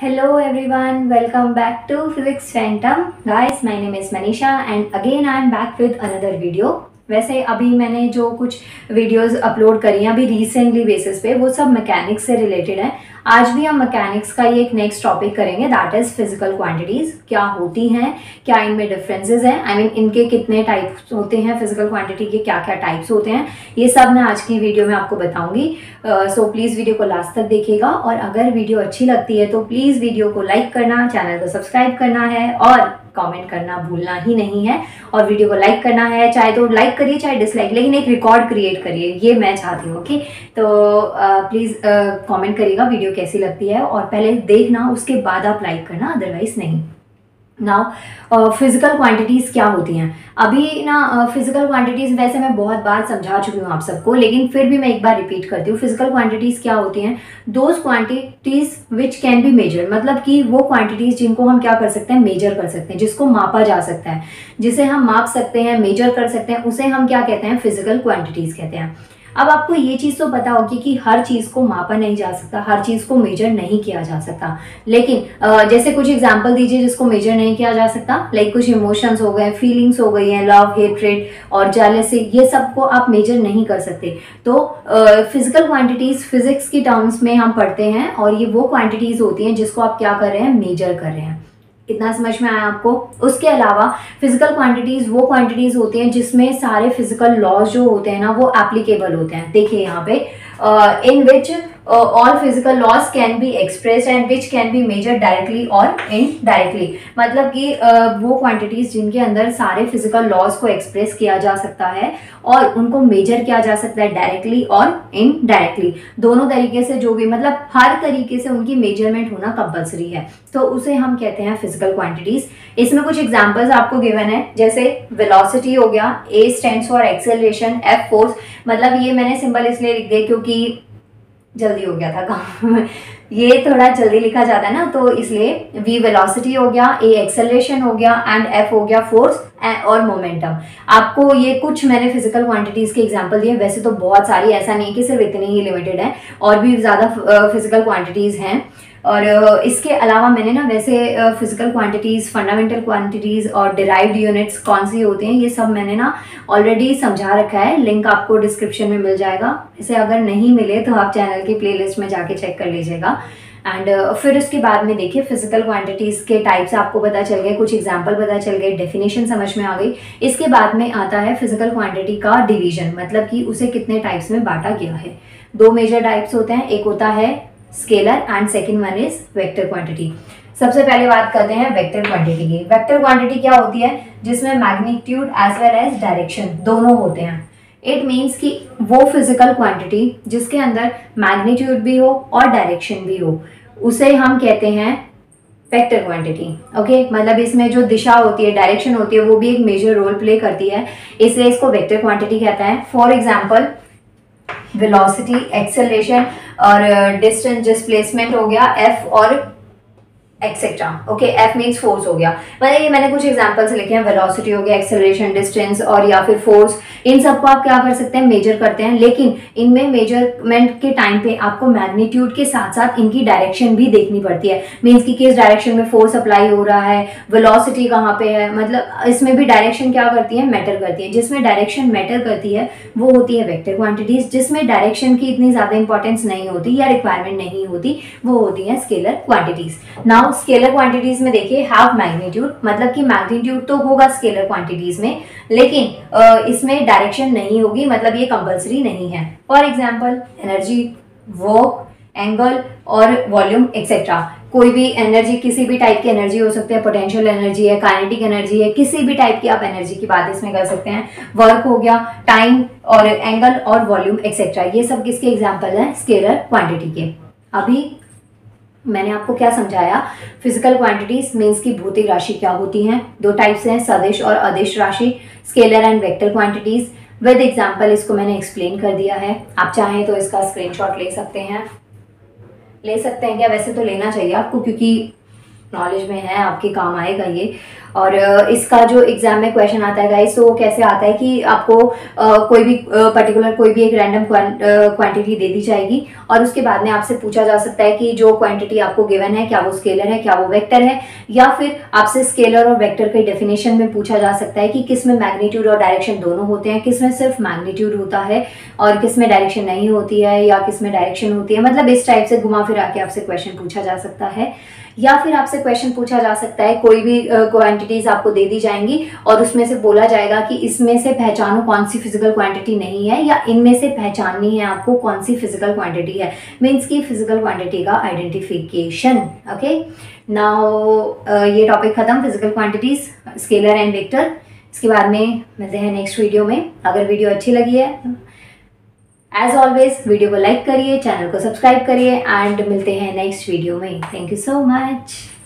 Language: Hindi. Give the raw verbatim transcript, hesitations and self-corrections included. Hello everyone, welcome back to Physics Phantom. Guys, my name is Manisha and again I am back with another video. वैसे अभी मैंने जो कुछ वीडियोस अपलोड करी हैं अभी रिसेंटली बेसिस पे वो सब मैकेनिक्स से रिलेटेड हैं. आज भी हम मैकेनिक्स का ये एक नेक्स्ट टॉपिक करेंगे दैट इज़ फिजिकल क्वांटिटीज़. क्या होती हैं, क्या इनमें डिफरेंसेस हैं, आई मीन इनके कितने टाइप्स होते हैं, फिजिकल क्वांटिटी के क्या क्या टाइप्स होते हैं, ये सब मैं आज की वीडियो में आपको बताऊंगी. So uh, please so video को लास्ट तक देखिएगा और अगर वीडियो अच्छी लगती है तो प्लीज़ वीडियो को लाइक करना, चैनल को सब्सक्राइब करना है और कमेंट करना भूलना ही नहीं है. और वीडियो को लाइक करना है, चाहे तो लाइक करिए चाहे डिसलाइक, लेकिन एक रिकॉर्ड क्रिएट करिए, ये मैं चाहती हूँ. ओके, तो प्लीज़ कमेंट करिएगा वीडियो कैसी लगती है और पहले देखना उसके बाद आप लाइक करना, अदरवाइज नहीं. नाउ फिजिकल क्वांटिटीज़ क्या होती हैं. अभी ना फिजिकल क्वांटिटीज़ वैसे मैं बहुत बार समझा चुकी हूँ आप सबको, लेकिन फिर भी मैं एक बार रिपीट करती हूँ. फिजिकल क्वांटिटीज़ क्या होती हैं, those quantities which can be measure, मतलब कि वो क्वांटिटीज़ जिनको हम क्या कर सकते हैं, मेजर कर सकते हैं, जिसको मापा जा सकता है, जिसे हम माप सकते हैं, मेजर कर सकते हैं, उसे हम क्या कहते हैं, फिजिकल क्वांटिटीज़ कहते हैं. अब आपको ये चीज़ तो पता होगी कि हर चीज़ को मापा नहीं जा सकता, हर चीज़ को मेजर नहीं किया जा सकता, लेकिन जैसे कुछ एग्जांपल दीजिए जिसको मेजर नहीं किया जा सकता, लाइक कुछ इमोशंस हो गए, फीलिंग्स हो गई हैं, लव, हेट्रेड और जेलेसी, ये सब को आप मेजर नहीं कर सकते. तो फिजिकल क्वांटिटीज़ फिजिक्स की टर्म्स में हम पढ़ते हैं और ये वो क्वांटिटीज़ होती हैं जिसको आप क्या कर रहे हैं, मेजर कर रहे हैं. इतना समझ में आया आपको. उसके अलावा फिजिकल क्वांटिटीज़ वो क्वांटिटीज़ होती हैं जिसमें सारे फिजिकल लॉज जो होते हैं ना वो एप्लीकेबल होते हैं. देखिए यहाँ पे, in which all physical laws can be expressed and which can be measure directly और इनडायरेक्टली, मतलब कि uh, वो क्वांटिटीज़ जिनके अंदर सारे फिजिकल लॉज को एक्सप्रेस किया जा सकता है और उनको मेजर किया जा सकता है डायरेक्टली और इनडायरेक्टली, दोनों तरीके से, जो भी मतलब हर तरीके से उनकी मेजरमेंट होना कंपल्सरी है, तो उसे हम कहते हैं फिजिकल क्वांटिटीज़. इसमें कुछ एग्जाम्पल्स आपको गिवन है, जैसे वेलोसिटी हो गया, A stands for acceleration, F force, मतलब ये मैंने सिंबल इसलिए लिख दिया क्योंकि जल्दी हो गया था काम ये थोड़ा जल्दी लिखा जाता है ना, तो इसलिए वी वेलोसिटी हो गया, ए एक्सेलरेशन हो गया एंड एफ हो गया फोर्स और मोमेंटम. आपको ये कुछ मैंने फिजिकल क्वांटिटीज़ के एग्जांपल दिए, वैसे तो बहुत सारी, ऐसा नहीं कि सिर्फ इतनी ही लिमिटेड है, और भी ज़्यादा फिजिकल क्वांटिटीज़ हैं. और इसके अलावा मैंने ना वैसे फिजिकल क्वांटिटीज़, फंडामेंटल क्वांटिटीज़ और डिराइव्ड यूनिट्स कौन सी होते हैं ये सब मैंने ना ऑलरेडी समझा रखा है, लिंक आपको डिस्क्रिप्शन में मिल जाएगा. इसे अगर नहीं मिले तो आप चैनल की प्लेलिस्ट में जाके चेक कर लीजिएगा. एंड uh, फिर उसके बाद में देखिए फिजिकल क्वांटिटीज़ के टाइप्स आपको पता चल गए, कुछ एग्जांपल पता चल गए, डेफिनेशन समझ में आ गई. इसके बाद में आता है फिजिकल क्वांटिटी का डिवीजन, मतलब कि उसे कितने टाइप्स में बांटा गया है. दो मेजर टाइप्स होते हैं, एक होता है scalar and second one is vector quantity. सबसे पहले बात करते हैं वेक्टर क्वांटिटी की. वेक्टर क्वांटिटी क्या होती है, जिसमें magnitude as well as direction दोनों होते हैं. इट मीन्स कि वो फिजिकल क्वांटिटी जिसके अंदर मैग्नीट्यूड भी हो और डायरेक्शन भी हो उसे हम कहते हैं वेक्टर क्वांटिटी. ओके, मतलब इसमें जो दिशा होती है, डायरेक्शन होती है, वो भी एक मेजर रोल प्ले करती है, इसलिए इसको वेक्टर क्वांटिटी कहते हैं. फॉर एग्जाम्पल वेलोसिटी, एक्सेलरेशन और डिस्टेंस, डिस्प्लेसमेंट हो गया, एफ और etcetera. Okay, F means force हो गया. मतलब ये मैंने कुछ एग्जाम्पल्स लिखे हैं, वेलोसिटी हो गया, एक्सेलरेशन, डिस्टेंस और या फिर फोर्स. इन सबको आप क्या कर सकते हैं, मेजर करते हैं, लेकिन इनमें मेजरमेंट के टाइम पे आपको मैग्नीट्यूड के साथ साथ इनकी डायरेक्शन भी देखनी पड़ती है. मीन्स कि किस डायरेक्शन में फोर्स अप्लाई हो रहा है, वेलोसिटी कहाँ पे है, मतलब इसमें भी डायरेक्शन क्या करती है, मैटर करती है. जिसमें डायरेक्शन मैटर करती है वो होती है वेक्टर क्वांटिटीज़, जिसमें डायरेक्शन की इतनी ज़्यादा इंपॉर्टेंस नहीं होती या रिक्वायरमेंट नहीं होती, वो होती है scalar quantities. Now scalar quantities में देखिए, हैव मैग्नीट्यूड, मतलब कि मैग्नीट्यूड तो होगा स्केलर क्वांटिटीज़ में, लेकिन इसमें डायरेक्शन नहीं होगी, मतलब ये कंपल्सरी नहीं है. For example energy, work, angle और वॉल्यूम एक्सेट्रा. कोई भी एनर्जी, किसी भी टाइप की एनर्जी हो सकती है, पोटेंशियल एनर्जी है, काइनेटिक एनर्जी है, किसी भी टाइप की आप एनर्जी की बात इसमें कर सकते हैं. वर्क हो गया, टाइम और एंगल और वॉल्यूम एक्सेट्रा, ये सब किसके एग्जाम्पल हैं, स्केलर क्वांटिटी के. अभी मैंने आपको क्या समझाया, फिजिकल क्वांटिटीज मीन्स की भौतिक राशि क्या होती हैं, दो टाइप्स हैं, सदिश और अदिश राशि, scalar and vector quantities. With example इसको मैंने एक्सप्लेन कर दिया है, आप चाहें तो इसका स्क्रीनशॉट ले सकते हैं. ले सकते हैं क्या, वैसे तो लेना चाहिए आपको, क्योंकि नॉलेज में है, आपके काम आएगा ये। और इसका जो एग्जाम में क्वेश्चन आता है गाइस, तो वो कैसे आता है कि आपको कोई भी पर्टिकुलर कोई भी एक रैंडम क्वांटिटी दे दी जाएगी और उसके बाद में आपसे पूछा जा सकता है कि जो क्वांटिटी आपको गिवन है क्या वो स्केलर है, क्या वो वेक्टर है, या फिर आपसे स्केलर और वेक्टर के डेफिनेशन में पूछा जा सकता है कि किस में मैग्नीट्यूड और डायरेक्शन दोनों होते हैं, किस में सिर्फ मैग्नीट्यूड होता है और किस में डायरेक्शन नहीं होती है, या किस में डायरेक्शन होती है। मतलब इस टाइप से घुमा फिरा के आपसे क्वेश्चन पूछा जा सकता है। या फिर आपसे क्वेश्चन पूछा जा सकता है, कोई भी क्वांटिटीज uh, आपको दे दी जाएंगी और उसमें से बोला जाएगा कि इसमें से पहचानो कौन सी फिजिकल क्वांटिटी नहीं है, या इनमें से पहचाननी है आपको कौन सी फिजिकल क्वांटिटी है। मीन्स की फिजिकल क्वांटिटी का आइडेंटिफिकेशन। ओके, नाउ ये टॉपिक खत्म, physical quantities, scalar and vector. इसके बाद में मिलते हैं नेक्स्ट वीडियो में। अगर वीडियो अच्छी लगी है, एज ऑलवेज वीडियो को लाइक करिए, चैनल को सब्सक्राइब करिए, एंड मिलते हैं नेक्स्ट वीडियो में। Thank you so much.